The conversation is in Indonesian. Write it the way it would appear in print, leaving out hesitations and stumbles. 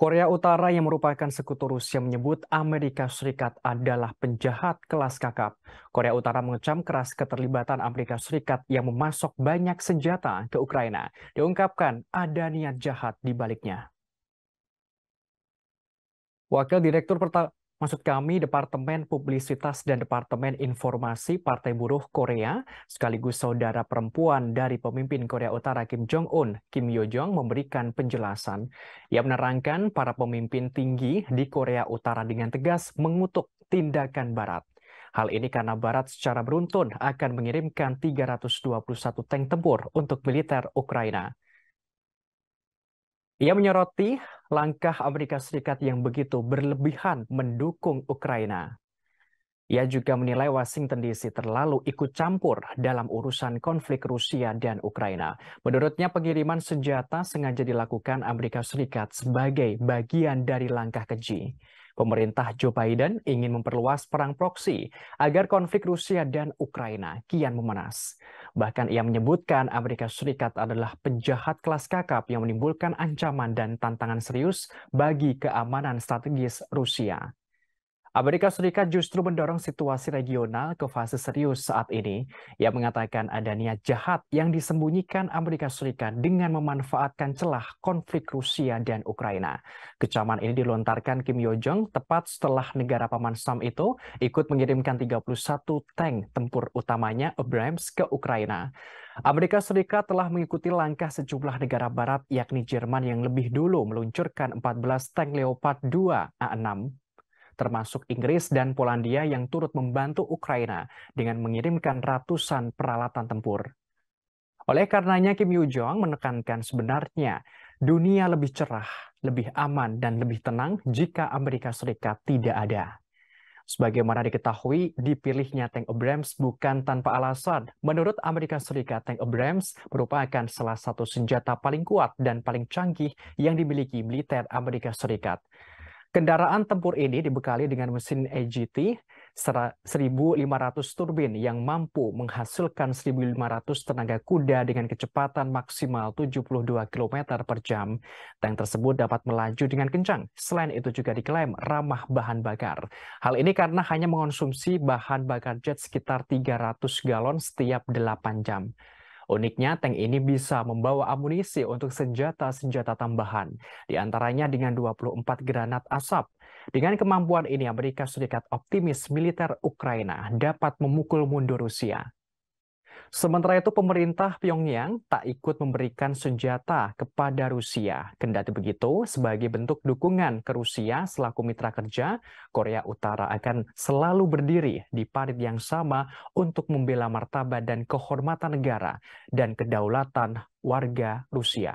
Korea Utara yang merupakan sekutu Rusia menyebut Amerika Serikat adalah penjahat kelas kakap. Korea Utara mengecam keras keterlibatan Amerika Serikat yang memasok banyak senjata ke Ukraina. Diungkapkan ada niat jahat di baliknya. Wakil Direktur Departemen Publisitas dan Departemen Informasi Partai Buruh Korea, sekaligus saudara perempuan dari pemimpin Korea Utara Kim Jong-un, Kim Yo-jong memberikan penjelasan. Ia menerangkan para pemimpin tinggi di Korea Utara dengan tegas mengutuk tindakan Barat. Hal ini karena Barat secara beruntun akan mengirimkan 321 tank tempur untuk militer Ukraina. Ia menyoroti langkah Amerika Serikat yang begitu berlebihan mendukung Ukraina. Ia juga menilai Washington DC terlalu ikut campur dalam urusan konflik Rusia dan Ukraina. Menurutnya pengiriman senjata sengaja dilakukan Amerika Serikat sebagai bagian dari langkah keji. Pemerintah Joe Biden ingin memperluas perang proksi agar konflik Rusia dan Ukraina kian memanas. Bahkan ia menyebutkan Amerika Serikat adalah penjahat kelas kakap yang menimbulkan ancaman dan tantangan serius bagi keamanan strategis Rusia. Amerika Serikat justru mendorong situasi regional ke fase serius saat ini. Ia mengatakan ada niat jahat yang disembunyikan Amerika Serikat dengan memanfaatkan celah konflik Rusia dan Ukraina. Kecaman ini dilontarkan Kim Yo-jong tepat setelah negara paman Sam itu ikut mengirimkan 31 tank tempur utamanya Abrams ke Ukraina. Amerika Serikat telah mengikuti langkah sejumlah negara barat yakni Jerman yang lebih dulu meluncurkan 14 tank Leopard 2A6. Termasuk Inggris dan Polandia yang turut membantu Ukraina dengan mengirimkan ratusan peralatan tempur. Oleh karenanya Kim Yo-jong menekankan sebenarnya dunia lebih cerah, lebih aman, dan lebih tenang jika Amerika Serikat tidak ada. Sebagaimana diketahui, dipilihnya tank Abrams bukan tanpa alasan. Menurut Amerika Serikat, tank Abrams merupakan salah satu senjata paling kuat dan paling canggih yang dimiliki militer Amerika Serikat. Kendaraan tempur ini dibekali dengan mesin AGT 1.500 turbin yang mampu menghasilkan 1.500 tenaga kuda dengan kecepatan maksimal 72 km per jam. Tank tersebut dapat melaju dengan kencang. Selain itu juga diklaim ramah bahan bakar. Hal ini karena hanya mengonsumsi bahan bakar jet sekitar 300 galon setiap 8 jam. Uniknya, tank ini bisa membawa amunisi untuk senjata-senjata tambahan, diantaranya dengan 24 granat asap. Dengan kemampuan ini, Amerika Serikat optimis militer Ukraina dapat memukul mundur Rusia. Sementara itu, pemerintah Pyongyang tak ikut memberikan senjata kepada Rusia. Kendati begitu, sebagai bentuk dukungan ke Rusia selaku mitra kerja, Korea Utara akan selalu berdiri di parit yang sama untuk membela martabat dan kehormatan negara dan kedaulatan warga Rusia.